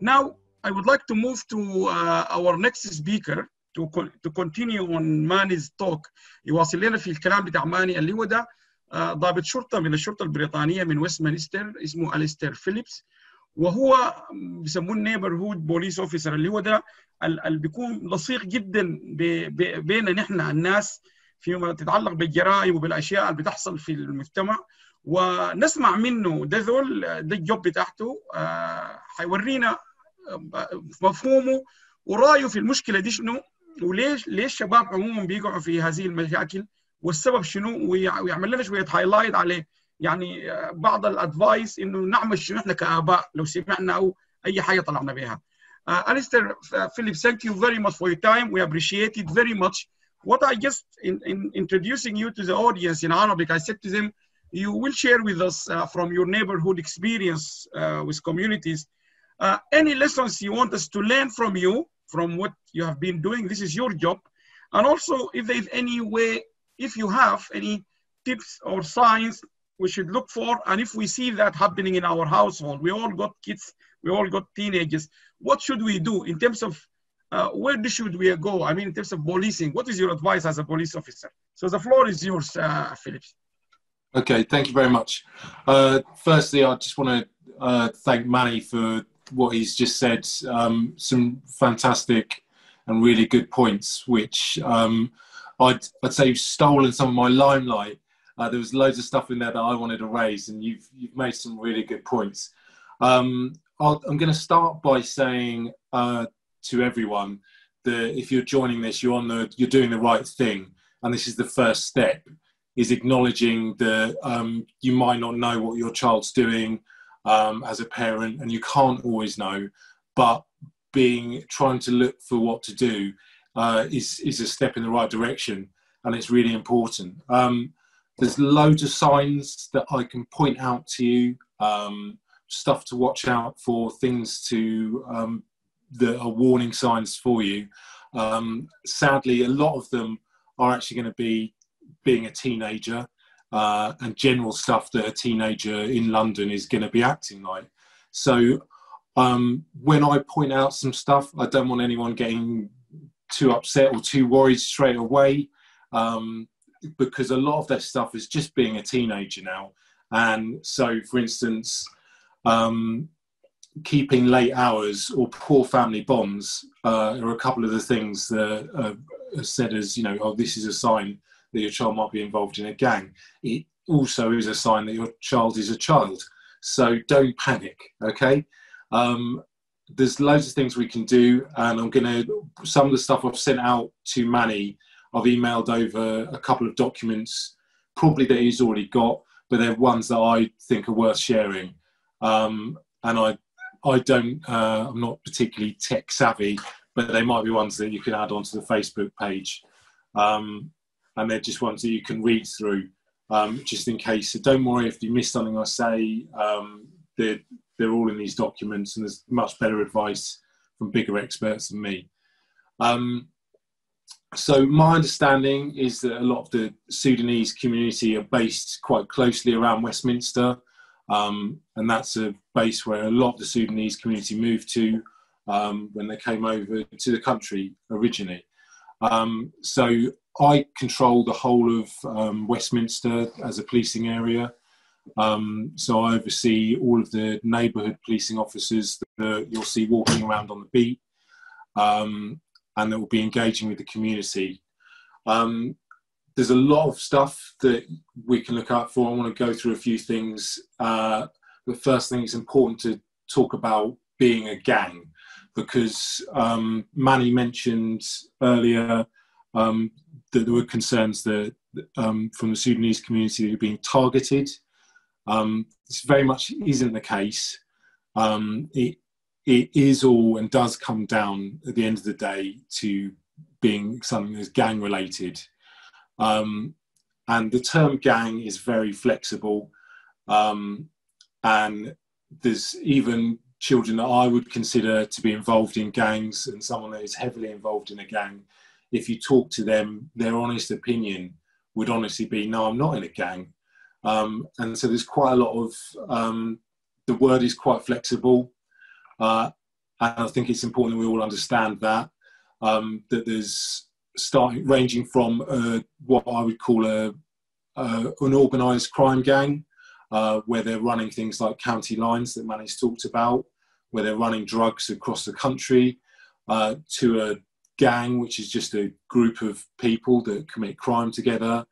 Now, I would like to move to our next speaker to continue on Manny's talk. يواصل لنا في الكلام بتاع ماني اللي هو ده ضابط شرطة من الشرطة البريطانية من ويستمنستر اسمه أليستير فيليبس، وهو بيسموه neighborhood police officer اللي هو ده اللي بيكون لصيق جدا بين نحن الناس فيما تتعلق بالجرائم وبالاشياء اللي بتحصل في المجتمع، ونسمع منه ده الجوب بتاعته. حيورينا مفهومه ورايه في المشكله دي شنو، وليش الشباب عموما بيقعوا في هذه المشاكل والسبب شنو، ويعمل لنا شويه هايلايت عليه، يعني بعض الادفايس انه نعمل شنو احنا كاباء لو سمعنا او اي حاجه طلعنا بها. Alistair Phillips, thank you very much for your time. We appreciate it very much. What I just in introducing you to the audience in Arabic, I said to them, you will share with us from your neighborhood experience with communities, any lessons you want us to learn from you, from what you have been doing. This is your job. And also, if there is any way, if you have any tips or signs we should look for, and if we see that happening in our household, we all got kids, we all got teenagers, what should we do in terms of where should we go? I mean, in terms of policing, what is your advice as a police officer? So the floor is yours, Phillips. Okay, thank you very much. Firstly, I just want to thank Manny for what he's just said. Some fantastic and really good points, which I'd say you've stolen some of my limelight. There was loads of stuff in there that I wanted to raise, and you've made some really good points. I'm going to start by saying to everyone that if you're joining this, you're doing the right thing, and this is the first step, is acknowledging that you might not know what your child's doing as a parent, and you can't always know, but trying to look for what to do is a step in the right direction, and it's really important. There's loads of signs that I can point out to you, stuff to watch out for, things to that are warning signs for you. Sadly, a lot of them are actually going to be being a teenager and general stuff that a teenager in London is going to be acting like. So when I point out some stuff, I don't want anyone getting too upset or too worried straight away, because a lot of that stuff is just being a teenager now. And so, for instance, keeping late hours or poor family bonds are a couple of the things that are said as, you know, oh, this is a sign that your child might be involved in a gang. It also is a sign that your child is a child. So don't panic, okay? There's loads of things we can do, and I'm going to, some of the stuff I've sent out to Manny, I've emailed over a couple of documents, probably that he's already got, but they're ones that I think are worth sharing. And I'm not particularly tech savvy, but they might be ones that you can add onto the Facebook page. And they're just ones that you can read through, just in case. So don't worry if you miss something I say. They're all in these documents, and there's much better advice from bigger experts than me. So my understanding is that a lot of the Sudanese community are based quite closely around Westminster. And that's a base where a lot of the Sudanese community moved to when they came over to the country originally. So I control the whole of Westminster as a policing area. So I oversee all of the neighbourhood policing officers that you'll see walking around on the beat, and that will be engaging with the community. There's a lot of stuff that we can look out for. I want to go through a few things. The first thing, it's important to talk about being a gang, because Manny mentioned earlier that there were concerns that from the Sudanese community that you're being targeted. This very much isn't the case. It is all and does come down at the end of the day to being something that's gang related. And the term gang is very flexible, and there's even children that I would consider to be involved in gangs, and someone that is heavily involved in a gang, if you talk to them, their honest opinion would honestly be, no, I'm not in a gang. And so there's quite a lot of, the word is quite flexible, And I think it's important that we all understand that, that there's starting ranging from what I would call an organised crime gang, where they're running things like county lines that Manny's talked about, where they're running drugs across the country, to a gang, which is just a group of people that commit crime together,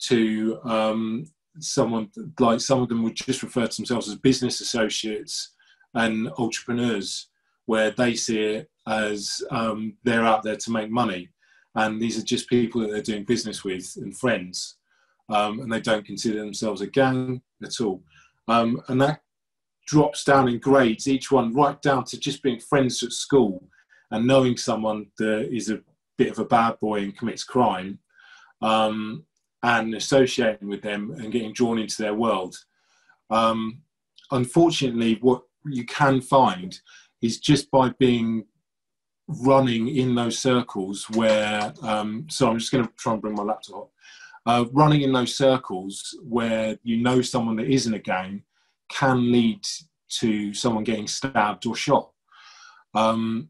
to someone like some of them would just refer to themselves as business associates and entrepreneurs, where they see it as they're out there to make money. And these are just people that they're doing business with and friends. And they don't consider themselves a gang at all. And that drops down in grades, each one, right down to just being friends at school and knowing someone that is a bit of a bad boy and commits crime, and associating with them and getting drawn into their world. Unfortunately, what you can find is just by being running in those circles where, so I'm just going to try and bring my laptop up. Running in those circles where you know someone that isn't a gang can lead to someone getting stabbed or shot. And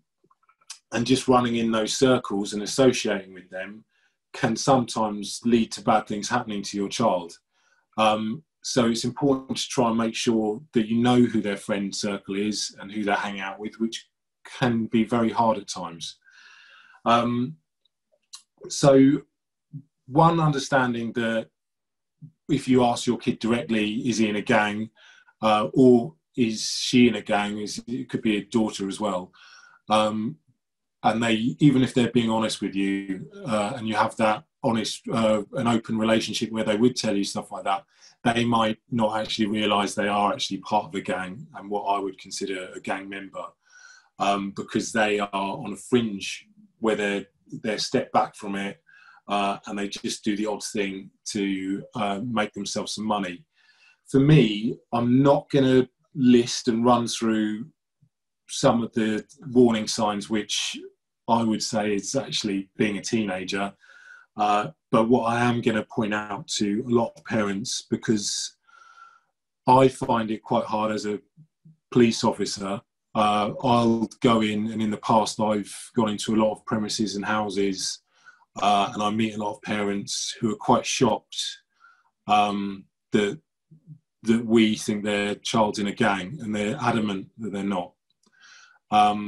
just running in those circles and associating with them can sometimes lead to bad things happening to your child. So it's important to try and make sure that you know who their friend circle is and who they hang out with, which can be very hard at times. So one, understanding that if you ask your kid directly, is he in a gang, or is she in a gang, it could be a daughter as well. And they, even if they're being honest with you, and you have that honest and open relationship where they would tell you stuff like that, they might not actually realise they are actually part of a gang and what I would consider a gang member, because they are on a fringe where they're stepped back from it, and they just do the odd thing to make themselves some money. For me, I'm not going to list and run through some of the warning signs, which I would say is actually being a teenager. But what I am going to point out to a lot of parents, because I find it quite hard as a police officer, I'll go in, and in the past I've gone into a lot of premises and houses, and I meet a lot of parents who are quite shocked that we think their child's in a gang, and they're adamant that they're not. But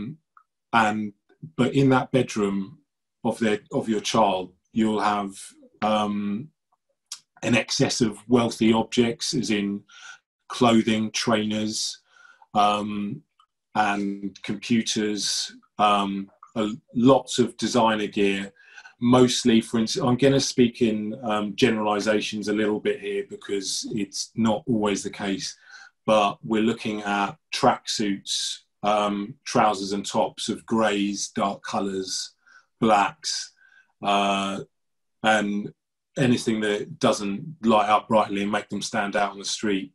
in that bedroom of your child, you'll have an excess of wealthy objects, as in clothing, trainers, and computers, lots of designer gear. Mostly, for instance, I'm going to speak in generalizations a little bit here, because it's not always the case, but we're looking at tracksuits, trousers and tops of greys, dark colours, blacks, and anything that doesn't light up brightly and make them stand out on the street,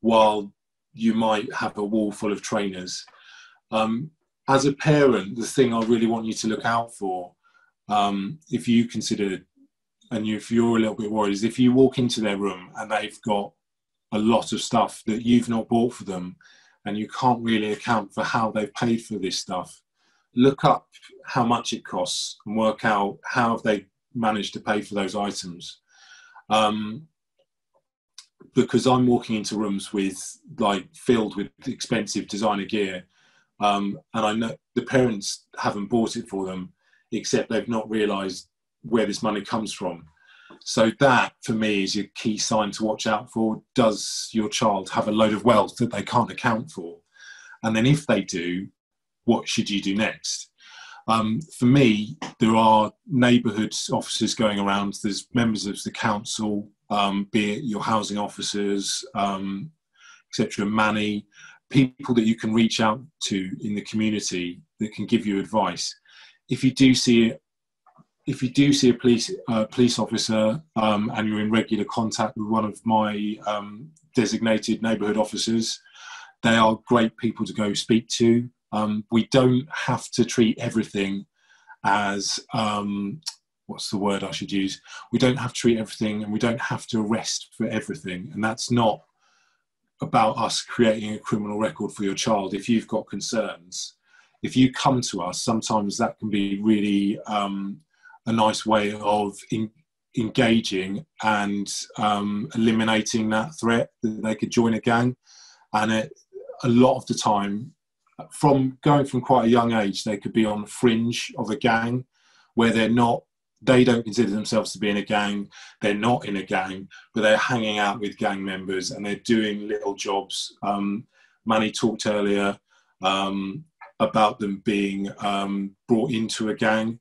while you might have a wall full of trainers. As a parent, the thing I really want you to look out for, if you consider, and if you're a little bit worried, is if you walk into their room and they've got a lot of stuff that you've not bought for them, and you can't really account for how they've paid for this stuff, look up how much it costs and work out how they managed to pay for those items. Because I'm walking into rooms filled with expensive designer gear, and I know the parents haven't bought it for them, except they've not realised where this money comes from. So that, for me, is a key sign to watch out for. Does your child have a load of wealth that they can't account for? And then if they do, what should you do next? For me, there are neighbourhood officers going around. There's members of the council, be it your housing officers, etc., Manny, people that you can reach out to in the community that can give you advice. If you do see a police officer and you're in regular contact with one of my designated neighbourhood officers, they are great people to go speak to. We don't have to treat everything as, what's the word I should use? We don't have to treat everything, and we don't have to arrest for everything. And that's not about us creating a criminal record for your child if you've got concerns. if you come to us, sometimes that can be really a nice way of engaging and eliminating that threat that they could join a gang. And a lot of the time, from going from quite a young age, they could be on the fringe of a gang where they're not, they don't consider themselves to be in a gang, they're not in a gang, but they're hanging out with gang members and they're doing little jobs. Manny talked earlier about them being brought into a gang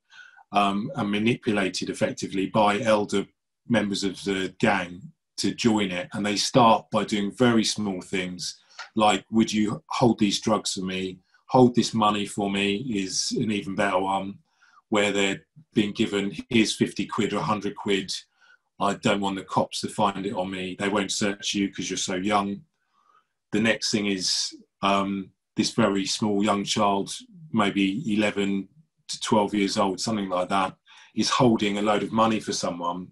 and manipulated effectively by elder members of the gang to join it. And they start by doing very small things like, would you hold these drugs for me? Hold this money for me is an even better one, where they're being given, here's 50 quid or 100 quid. I don't want the cops to find it on me. They won't search you because you're so young. The next thing is this very small young child, maybe 11 to 12 years old, something like that, is holding a load of money for someone.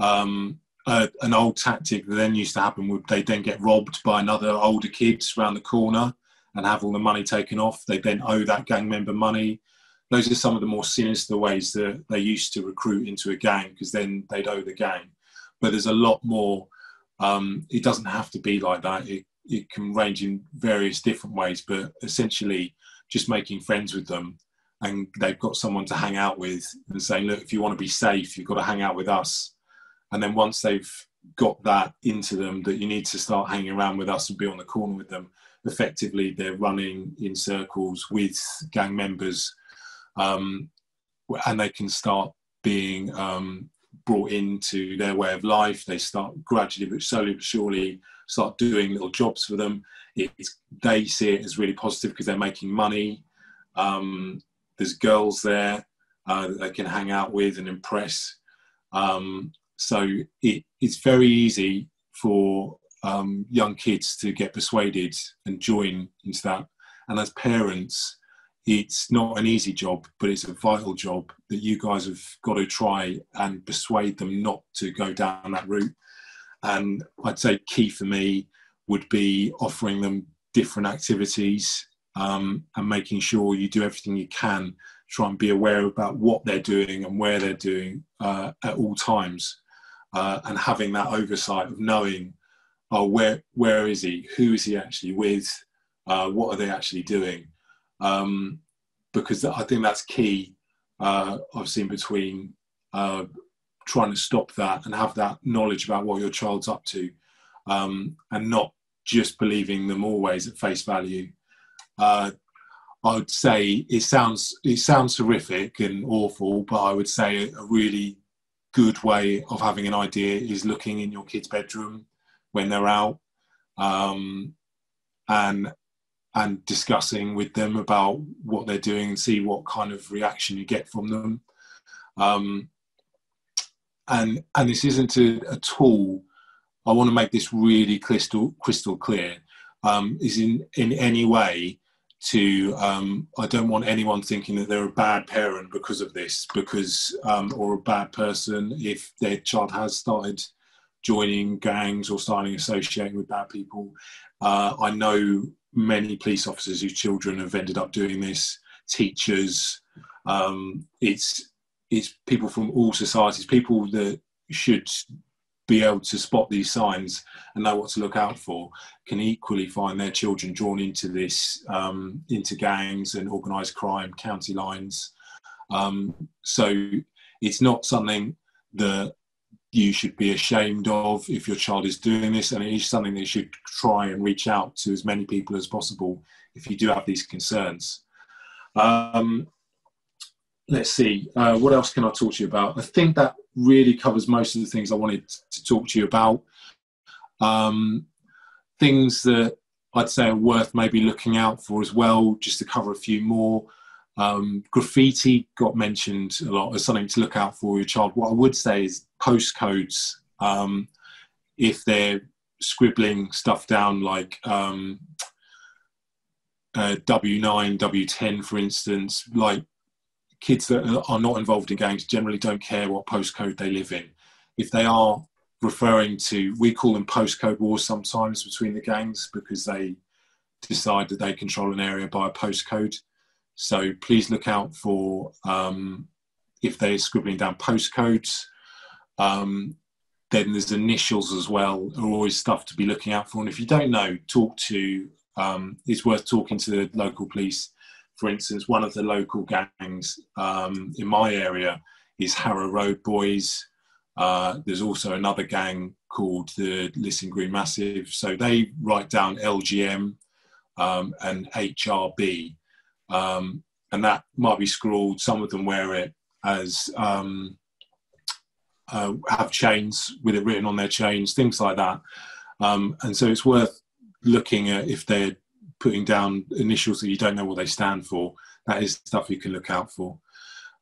An old tactic that then used to happen would they then get robbed by another older kid around the corner and have all the money taken off. They then owe that gang member money. Those are some of the more sinister ways that they used to recruit into a gang, because then they'd owe the gang. But there's a lot more. It doesn't have to be like that. It can range in various different ways, but essentially just making friends with them, and they've got someone to hang out with and saying, look, if you want to be safe, you've got to hang out with us. And then once they've got that into them, that you need to start hanging around with us and be on the corner with them, effectively they're running in circles with gang members, and they can start being brought into their way of life. They start gradually but slowly but surely start doing little jobs for them. They see it as really positive because they're making money. There's girls there that they can hang out with and impress. So it's very easy for young kids to get persuaded and join into that. And as parents, it's not an easy job, but it's a vital job that you guys have got to try and persuade them not to go down that route. And I'd say key for me would be offering them different activities and making sure you do everything you can. Try and be aware about what they're doing and where they're doing at all times, and having that oversight of knowing, oh, where is he? Who is he actually with? What are they actually doing? Because I think that's key. I've seen between trying to stop that and have that knowledge about what your child's up to, and not just believing them always at face value. I would say it sounds horrific and awful, but I would say a really good way of having an idea is looking in your kid's bedroom when they're out, and discussing with them about what they're doing and see what kind of reaction you get from them. And this isn't a tool. I want to make this really crystal clear. Is in any way to, I don't want anyone thinking that they're a bad parent because of this, because or a bad person if their child has started joining gangs or starting associating with bad people. I know many police officers whose children have ended up doing this, teachers. It's people from all societies, people that should be able to spot these signs and know what to look out for, can equally find their children drawn into this, into gangs and organised crime, county lines. So it's not something that you should be ashamed of if your child is doing this, and it is something that you should try and reach out to as many people as possible if you do have these concerns. Let's see, what else can I talk to you about? I think that really covers most of the things I wanted to talk to you about. Things that I'd say are worth maybe looking out for as well, just to cover a few more. Graffiti got mentioned a lot as something to look out for your child. What I would say is postcodes. If they're scribbling stuff down like W9, W10, for instance, like, kids that are not involved in gangs generally don't care what postcode they live in. If they are referring to, we call them postcode wars sometimes between the gangs, because they decide that they control an area by a postcode. So please look out for if they're scribbling down postcodes. Then there's initials as well, are always stuff to be looking out for. And if you don't know, talk to, it's worth talking to the local police. For instance, one of the local gangs in my area is Harrow Road Boys. There's also another gang called the Listen Green Massive. So they write down LGM and HRB. And that might be scrawled. Some of them wear it as, have chains with it written on their chains, things like that. And so it's worth looking at if they're putting down initials that you don't know what they stand for. That is stuff you can look out for.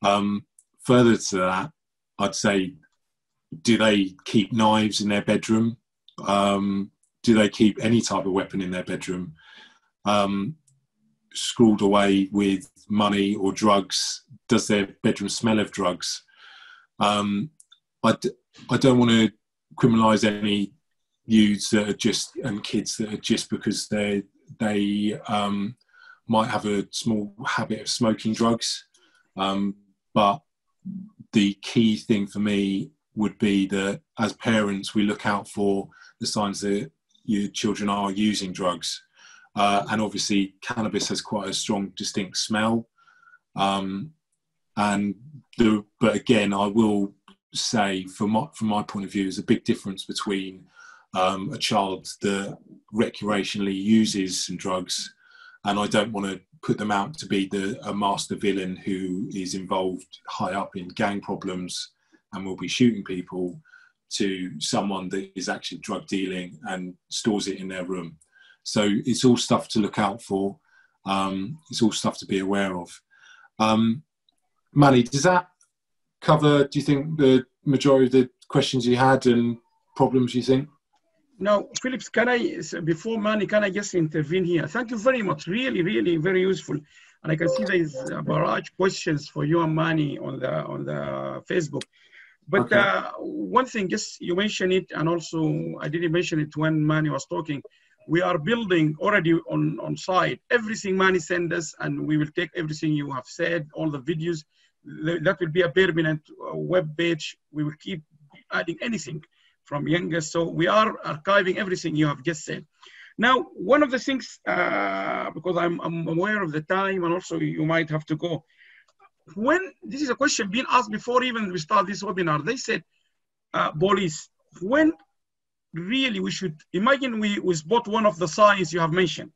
Further to that, I'd say, do they keep knives in their bedroom? Do they keep any type of weapon in their bedroom? Scrawled away with money or drugs? Does their bedroom smell of drugs? I don't want to criminalise any youths that are just, and kids that are just because they might have a small habit of smoking drugs. But the key thing for me would be that as parents, we look out for the signs that your children are using drugs. And obviously cannabis has quite a strong, distinct smell. But again, I will say from my point of view, there's a big difference between a child that recreationally uses some drugs, and I don't want to put them out to be a master villain who is involved high up in gang problems and will be shooting people, to someone that is actually drug dealing and stores it in their room. So it's all stuff to look out for. It's all stuff to be aware of. Manny, does that cover, do you think, the majority of the questions you had and problems you think? Now, Phillips, before Manny, can I just intervene here? Thank you very much. Really, really very useful. And I can see there's a barrage questions for you and Manny on the Facebook. But okay. One thing, just you mentioned it, and also I didn't mention it when Manny was talking. We are building already on site everything Manny sent us, and we will take everything you have said, all the videos. That will be a permanent web page. We will keep adding anything from youngest. So we are archiving everything you have just said. Now, one of the things, because I'm aware of the time, and also you might have to go. When this is a question being asked before even we start this webinar, they said, police, when really we should imagine we spot one of the signs you have mentioned,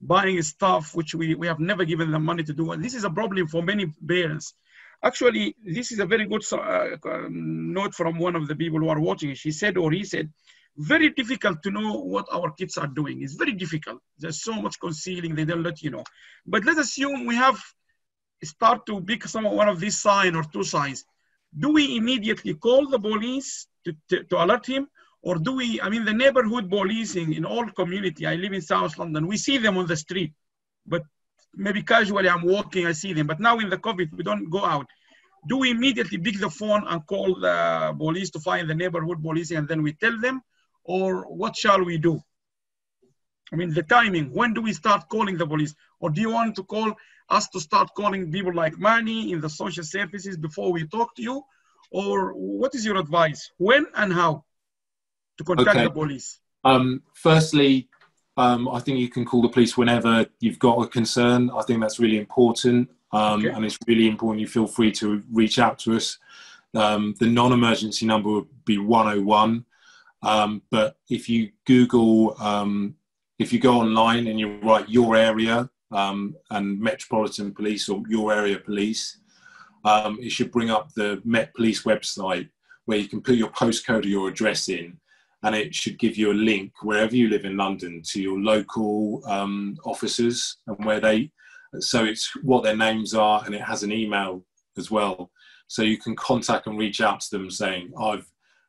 buying stuff which we have never given them money to do. And this is a problem for many parents. Actually, this is a very good note from one of the people who are watching. She said, or he said, very difficult to know what our kids are doing. It's very difficult. There's so much concealing, they don't let you know. But let's assume we have start to pick one of these signs or two signs. Do we immediately call the police to alert him? Or do we, I mean, the neighborhood policing in all community, I live in South London, we see them on the street, but maybe casually I'm walking, I see them. But now in the COVID, we don't go out. Do we immediately pick the phone and call the police to find the neighborhood policing and then we tell them? Or what shall we do? I mean, the timing, when do we start calling the police? Or do you want to call us to start calling people like Manny in the social services before we talk to you? Or what is your advice? When and how to contact the police? Firstly, I think you can call the police whenever you've got a concern. I think that's really important. And it's really important you feel free to reach out to us. The non-emergency number would be 101. But if you Google, if you go online and you write your area and Metropolitan Police or your area police, it should bring up the Met Police website where you can put your postcode or your address in. And it should give you a link wherever you live in London to your local officers and where they, so it's what their names are, and it has an email as well. So you can contact and reach out to them saying, I've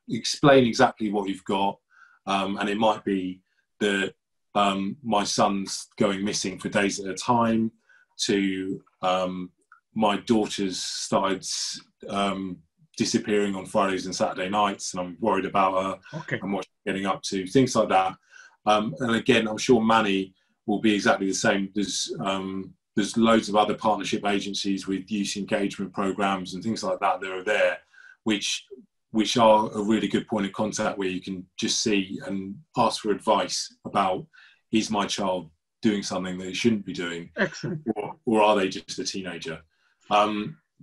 explained exactly what you've got. And it might be that my son's going missing for days at a time, to my daughter's started disappearing on Fridays and Saturday nights, and I'm worried about her and what she's getting up to, things like that. And again, I'm sure Manny will be exactly the same. There's loads of other partnership agencies with youth engagement programs and things like that that are there, which are a really good point of contact where you can just see and ask for advice about, is my child doing something that it shouldn't be doing? Excellent. Or are they just a teenager?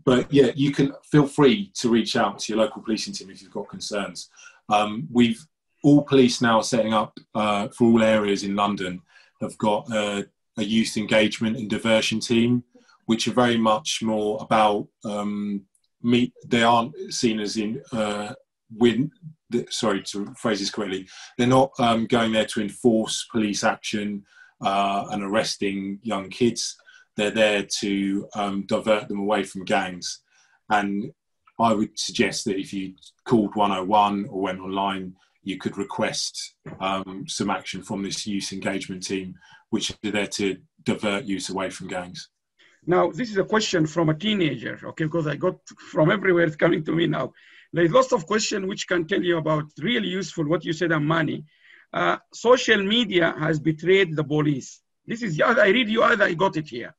But yeah, you can feel free to reach out to your local policing team if you've got concerns. We've all police now are setting up for all areas in London. They've got a youth engagement and diversion team, which are very much more about they aren't seen as in sorry to phrase this correctly, they're not going there to enforce police action and arresting young kids. They're there to divert them away from gangs. And I would suggest that if you called 101 or went online, you could request some action from this youth engagement team, which are there to divert youth away from gangs. Now, this is a question from a teenager, okay, because I got from everywhere, it's coming to me now. There's lots of questions which can tell you about really useful, what you said, Manny. Social media has betrayed the police. This is, I read you, I got it here.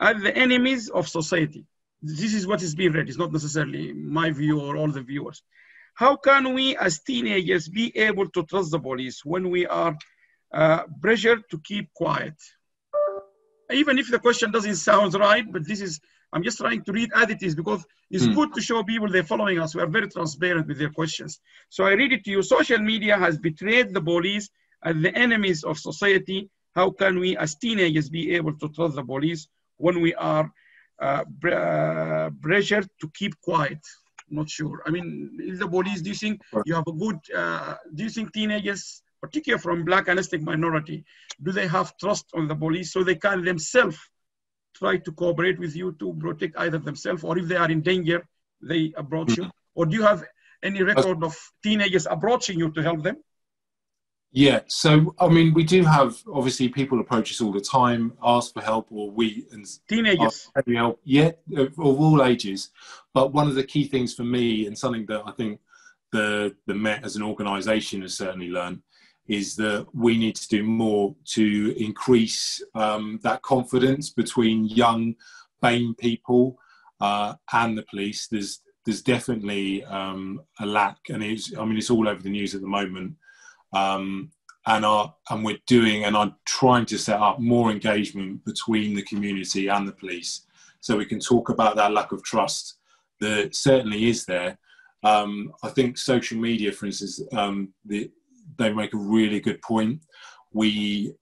Are the enemies of society. This is what is being read. It's not necessarily my view or all the viewers. How can we as teenagers be able to trust the police when we are pressured to keep quiet? Even if the question doesn't sound right, but this is, I'm just trying to read as it is because it's good to show people they're following us. We are very transparent with their questions. So I read it to you. Social media has betrayed the police as the enemies of society. How can we as teenagers be able to trust the police when we are pressured to keep quiet? I'm not sure. I mean, is the police, do you think you have a good, do you think teenagers, particularly from black and ethnic minority, do they have trust on the police so they can themselves try to cooperate with you to protect either themselves or if they are in danger, they approach you? Or do you have any record of teenagers approaching you to help them? Yeah, so I mean, we do have obviously people approach us all the time, ask for help, or we and teenagers, help, yeah, of all ages. But one of the key things for me, and something that I think the Met as an organisation has certainly learned, is that we need to do more to increase that confidence between young, BAME people and the police. There's definitely a lack, and it's, I mean, it's all over the news at the moment. And we're doing, and I'm trying to set up more engagement between the community and the police, so we can talk about that lack of trust that certainly is there. I think social media, for instance, they make a really good point. We,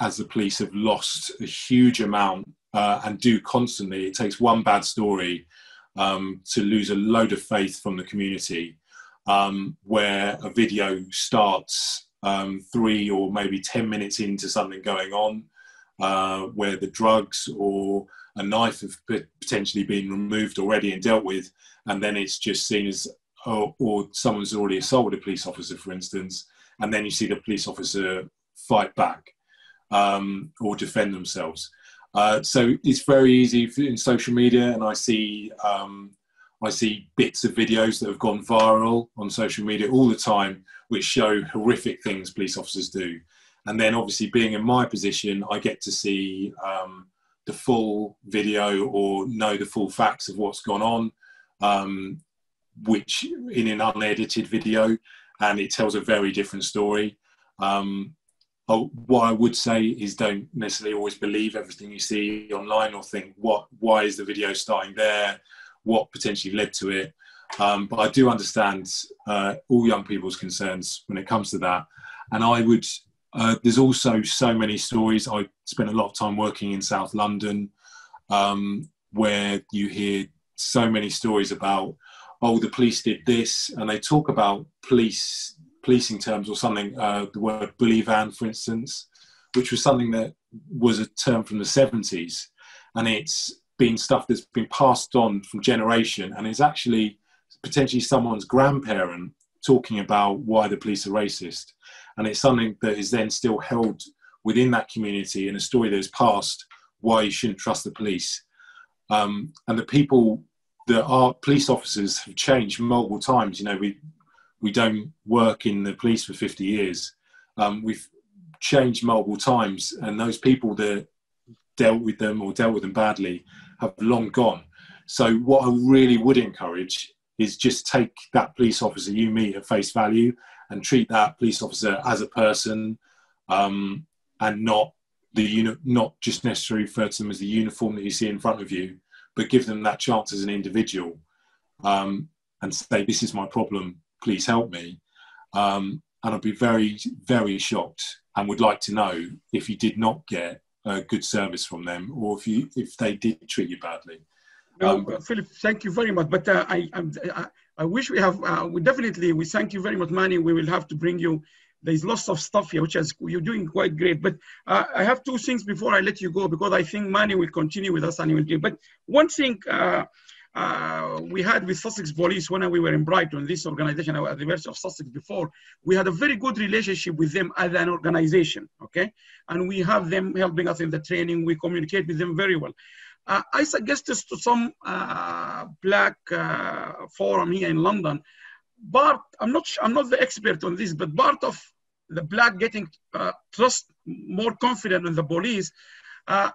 as the police, have lost a huge amount and do constantly. It takes one bad story to lose a load of faith from the community. Where a video starts 3 or maybe 10 minutes into something going on, where the drugs or a knife have potentially been removed already and dealt with, and then it's just seen as, or someone's already assaulted a police officer, for instance, and then you see the police officer fight back or defend themselves. So it's very easy in social media, and I see bits of videos that have gone viral on social media all the time, which show horrific things police officers do. And then obviously being in my position, I get to see the full video or know the full facts of what's gone on, which in an unedited video, and it tells a very different story. What I would say is don't necessarily always believe everything you see online or think, why is the video starting there? What potentially led to it, but I do understand all young people's concerns when it comes to that. And I would, there's also so many stories. I spent a lot of time working in South London where you hear so many stories about, oh, the police did this, and they talk about policing terms or something, the word bully van, for instance, which was something that was a term from the 70s, and it's been stuff that's been passed on from generation, and it's actually potentially someone's grandparent talking about why the police are racist, and it's something that is then still held within that community in a story that is passed, why you shouldn't trust the police. And the people that are police officers have changed multiple times. You know, we don't work in the police for 50 years. We've changed multiple times, and those people that dealt with them or dealt with them badly have long gone. So what I really would encourage is just take that police officer you meet at face value and treat that police officer as a person, and not just necessarily refer to them as the uniform that you see in front of you, but give them that chance as an individual, and say, this is my problem, please help me. And I'd be very, very shocked and would like to know if you did not get a good service from them, or if they did treat you badly. No, Philip, thank you very much. But I wish we have, we thank you very much, Manny. We will have to bring you, there's lots of stuff here, which is, you're doing quite great. But I have two things before I let you go, because I think Manny will continue with us and he will do. But one thing we had with Sussex Police when we were in Brighton, this organization, at the University of Sussex before, we had a very good relationship with them as an organization, okay? And we have them helping us in the training. We communicate with them very well. I suggest this to some black forum here in London. But I'm not the expert on this, but part of the black getting trust, more confident in the police,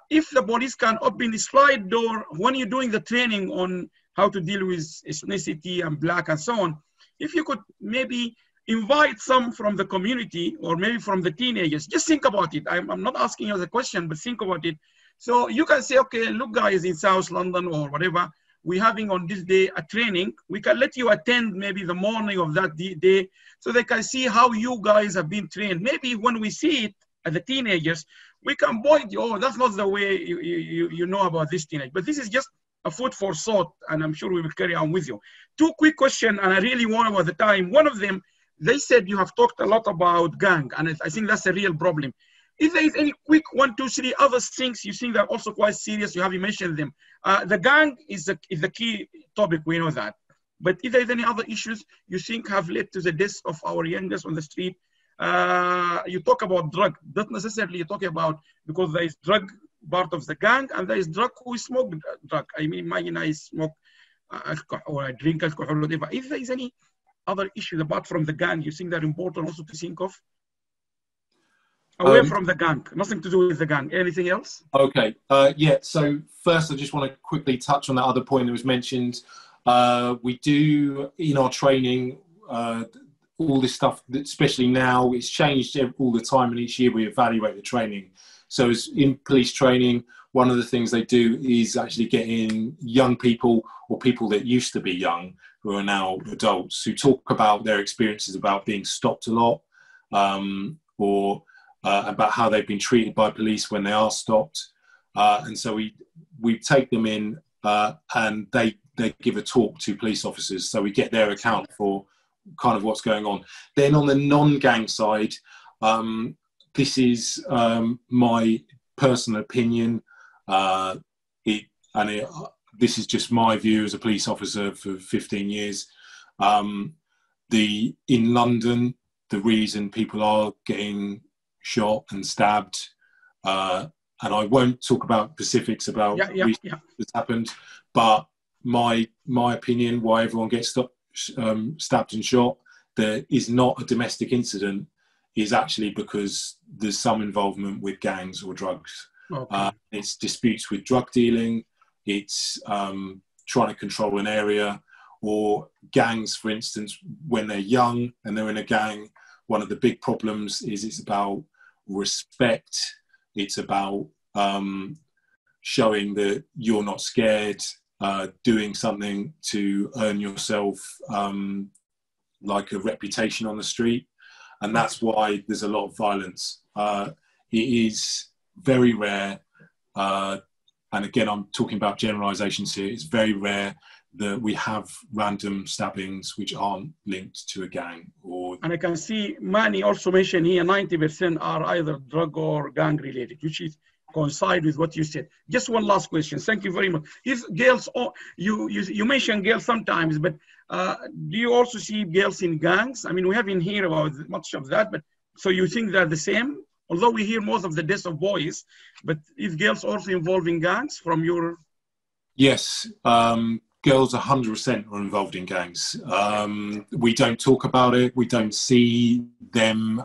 if the police can open the slide door when you're doing the training on how to deal with ethnicity and black and so on, if you could maybe invite some from the community or maybe from the teenagers, just think about it. I'm not asking you the question, but think about it. So you can say, okay, look guys, in South London or whatever, we're having on this day a training. We can let you attend maybe the morning of that day so they can see how you guys have been trained. Maybe when we see it as the teenagers, we can point you, oh, that's not the way you know about this teenage. But this is just a food for thought, and I'm sure we will carry on with you. Two quick questions, and I really want about the time. One of them, they said you have talked a lot about gang, and I think that's a real problem. If there is any quick 1, 2, 3 other things you think that are also quite serious, you mentioned them. The gang is the key topic, we know that. But if there is any other issues you think have led to the deaths of our youngest on the street, you talk about drug, not necessarily you're talking about, because there is drug part of the gang and there is drug who smoke drug. I mean, imagine I smoke alcohol or I drink alcohol or whatever. If there is any other issues apart from the gang, you think that important also to think of? Away from the gang, nothing to do with the gang. Anything else? Okay, yeah, so first I just want to quickly touch on that other point that was mentioned. We do, in our training, all this stuff, especially now, it's changed all the time, and each year we evaluate the training. So in police training, one of the things they do is actually getting young people, or people that used to be young, who are now adults, who talk about their experiences about being stopped a lot, or... about how they've been treated by police when they are stopped. And so we take them in and they give a talk to police officers. So we get their account for kind of what's going on. Then on the non-gang side, this is my personal opinion. This is just my view as a police officer for 15 years. In London, the reason people are getting shot and stabbed, and I won't talk about specifics about what's happened, but my opinion, why everyone gets stabbed and shot, there is not a domestic incident, is actually because there's some involvement with gangs or drugs. Okay. It's disputes with drug dealing, it's trying to control an area, or gangs, for instance, when they're young and they're in a gang, one of the big problems is it's about respect. It's about showing that you're not scared, doing something to earn yourself like a reputation on the street. And that's why there's a lot of violence. It is very rare. And again, I'm talking about generalizations here. It's very rare that we have random stabbings which aren't linked to a gang or... And I can see Manny also mentioned here 90% are either drug or gang related, which is coincide with what you said. Just one last question. Thank you very much. Is girls, you mention girls sometimes, but do you also see girls in gangs? I mean, we haven't heard about much of that, but so you think they're the same? Although we hear most of the deaths of boys, but is girls also involved in gangs from your... Yes. Girls 100% are involved in gangs. We don't talk about it. We don't see them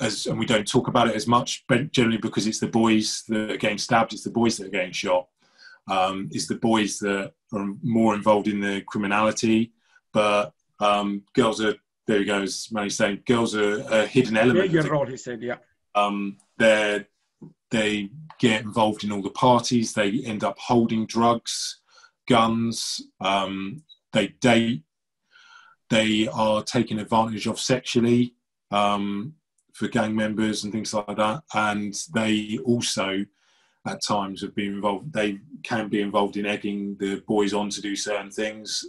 and we don't talk about it as much, but generally because it's the boys that are getting stabbed, it's the boys that are getting shot, it's the boys that are more involved in the criminality. But girls are, there he goes, Manny's saying, girls are a hidden element. Yeah, you're right, he said, yeah. They get involved in all the parties, they end up holding drugs, guns, they date, they are taken advantage of sexually for gang members and things like that. And they also, at times, have been involved, they can be involved in egging the boys on to do certain things.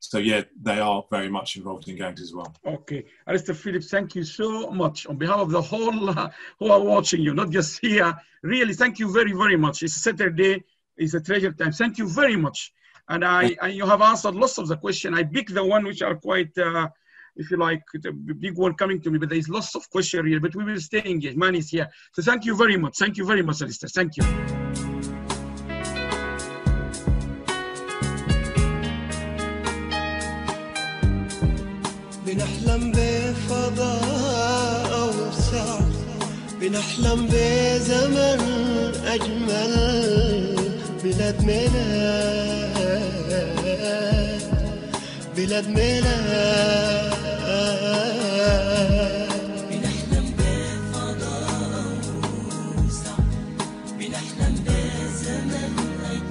So, yeah, they are very much involved in gangs as well. Okay. Alistair Phillips, thank you so much. On behalf of the whole who are watching you, not just here, really, thank you very, very much. It's Saturday. It's a treasure time. Thank you very much. And you have answered lots of the questions. I picked the one which are quite, if you like, the big one coming to me, but there's lots of questions here, but we will stay engaged. Man is here. So thank you very much. Thank you very much, Alistair. Thank you. بنحلم بفضاء وسع بنحلم بزمن أجمل بلاد ميلاد بلاد ميلاد بنحلم بفضاء وسع بنحلم بزمن أجمل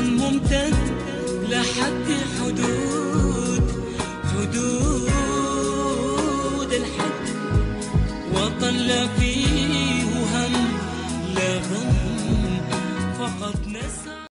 ممتد لحد حدود الحد وطن لا فيه هم لا غم فقط نسى